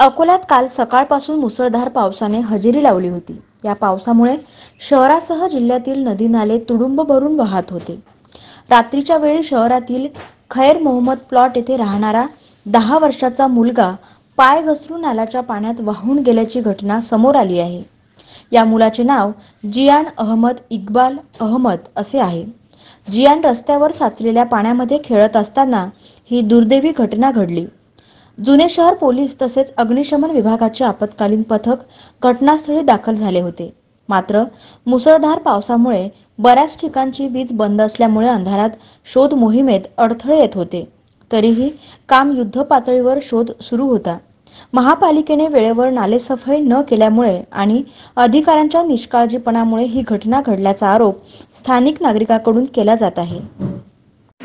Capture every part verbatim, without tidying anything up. अकोल्यात काल सकाळपासून मुसळधार पावसाने हजेरी लावली होती। या पावसामुळे शहरासह जिल्ह्यातील नदी नाले तुडुंब भरून वाहत होते। रात्रीच्या वेळी शहरातील खैर मोहम्मद प्लॉट येथे राहणारा दहा वर्षाचा मुलगा पाय घसरून नाल्याच्या पाण्यात वाहून गेल्याची घटना समोर आली आहे। या मुलाचे नाव जियान अहमद इक्बाल अहमद असे आहे। जियान रस्त्यावर साचलेल्या पाण्यामध्ये खेळत असताना ही दुर्दैवी घटना घडली। जुने शहर पोलीस तसेच अग्निशमन विभागाचे आपत्कालीन पथक घटनास्थळी दाखल झाले होते। मात्र मुसळधार पावसामुळे बऱ्याच ठिकाणची वीज बंद असल्यामुळे अंधारात शोध मोहिमेत अडथळे येत होते। तरीही काम युद्ध पातळीवर शोध सुरू होता। महापालिकेने वेळेवर नालेसफाई न केल्यामुळे आणि अधिकाऱ्यांच्या निष्काळजीपणामुळे ही घटना घडल्याचा आरोप स्थानिक नागरिकांकडून केला जात आहे।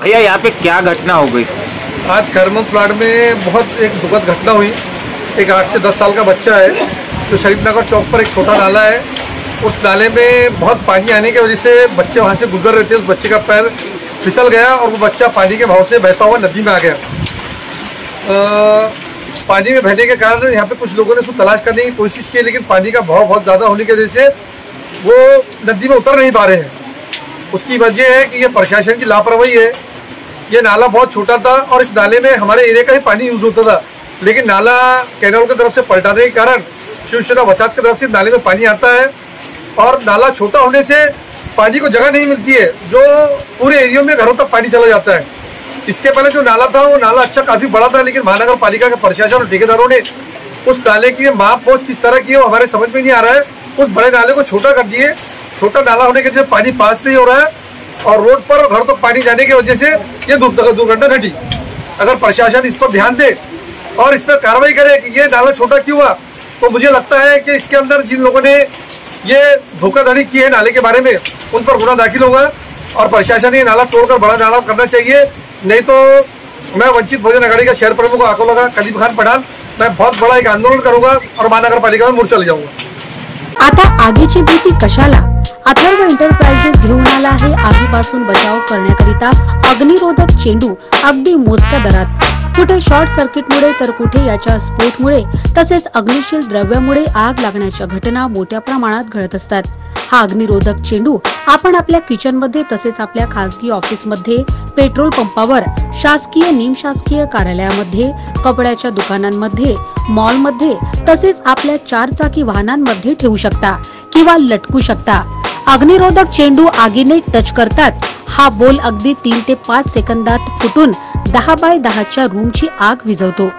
भैया यहाँ पे क्या घटना हो गई? आज कर्म प्लांट में बहुत एक दुखद घटना हुई। एक आठ से दस साल का बच्चा है जो तो शरीफ नगर चौक पर एक छोटा नाला है, उस नाले में बहुत पानी आने की वजह से बच्चे वहाँ से गुजर रहे थे। उस बच्चे का पैर फिसल गया और वो बच्चा पानी के भाव से बहता हुआ नदी में आ गया। आ, पानी में बहने के कारण यहाँ पे कुछ लोगों ने उसको तलाश करने की कोशिश की, लेकिन पानी का भाव बहुत ज़्यादा होने की वजह से वो नदी में उतर नहीं पा रहे हैं। उसकी वजह है कि ये प्रशासन की लापरवाही है। ये नाला बहुत छोटा था और इस नाले में हमारे एरिया का ही पानी यूज होता था, लेकिन नाला कैनाल की तरफ से पलटाने के कारण शिवसेना वसात की तरफ से नाले में पानी आता है और नाला छोटा होने से पानी को जगह नहीं मिलती है, जो पूरे एरिया में घरों तक पानी चला जाता है। इसके पहले जो नाला था वो नाला अच्छा काफ़ी बड़ा था, लेकिन महानगर पालिका के प्रशासन और ठेकेदारों ने उस नाले की माप पोच किस तरह की है हमारे समझ में नहीं आ रहा है। उस बड़े नाले को छोटा कर दिए, छोटा नाला होने के वजह पानी पास नहीं हो रहा है और रोड पर घर तक पानी जाने की वजह से ये दुर्घटना घटी। अगर प्रशासन इस पर ध्यान दे और इस पर कार्रवाई करे कि ये नाला छोटा क्यों हुआ, तो मुझे लगता है कि इसके अंदर जिन लोगों ने ये धोखाधड़ी की है नाले के बारे में उन पर गुना दाखिल होगा और प्रशासन ये नाला तोड़कर बड़ा नाला करना चाहिए। नहीं तो मैं वंचित भोजन अघाड़ी का शहर प्रमुख आकोला का कलीम खान पठान मैं बहुत बड़ा एक आंदोलन करूँगा और महानगर पालिका में मोर्चा ले जाऊँगा। आता आगे की भीति कशाला? अथर्व एंटरप्राइजेस घेऊन आला आहे आगीपासून बचाव करण्याकरिता अग्निरोधक चेंडू अगदी मोजक्या दरात। कुठे शॉर्ट सर्किटमुळे तर कुठे याच्या स्फोटमुळे तसेच अग्निशील द्रव्यामुळे आग लागण्याच्या घटना मोठ्या प्रमाणात घडत असतात। हा अग्निरोधक चेंडू आपण आपल्या किचनमध्ये तसेच आपल्या खासगी ऑफिसमध्ये, पेट्रोल पंपावर, शासकीय निमशासकीय कार्यालयामध्ये, कपड्याच्या दुकानांमध्ये, मॉलमध्ये तसेच आपल्या चारचाकी वाहनांमध्ये ठेवू शकता किंवा लटकू शकता। अग्निरोधक चेंडू आगीने टच करतात हा बोल अगदी तीन ते पाच सेकंदात फुटून दहा बाय दहाच्या रूमची आग विझवतो।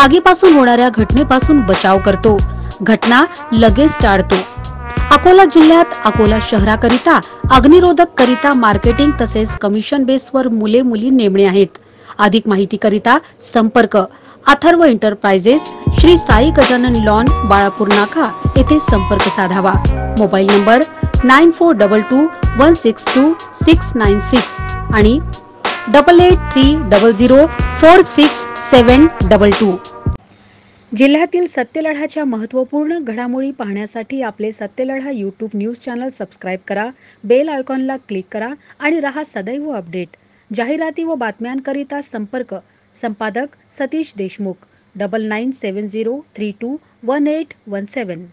आगीपासून होणाऱ्या घटनेपासून बचाव करतो, घटना लगेच टाळतो। अकोला जिल्ह्यात अकोला शहराकरिता अग्निरोधक करिता मार्केटिंग तसेच कमिशन बेसवर मुले मुली नेमणे आहेत। अधिक माहिती करिता संपर्क अथर्व एंटरप्राइजेस, श्री साई गजानन लॉन, बाळापूर नाका येथे संपर्क साधावा। Mobile number nine four double two one six two six nine six आणि double eight three double zero four six seven double two. जिल्ह्यातील सत्यलढ्याच्या महत्त्वपूर्ण घडामोडी पाहण्यासाठी आपले Satyaladha YouTube news channel subscribe करा, बेल आयकॉनला क्लिक करा आणि रहा सदैव अपडेट। जाहिराती व बातम्यांकरिता संपर्क संपादक Satish Deshmukh double nine seven zero three two one eight one seven.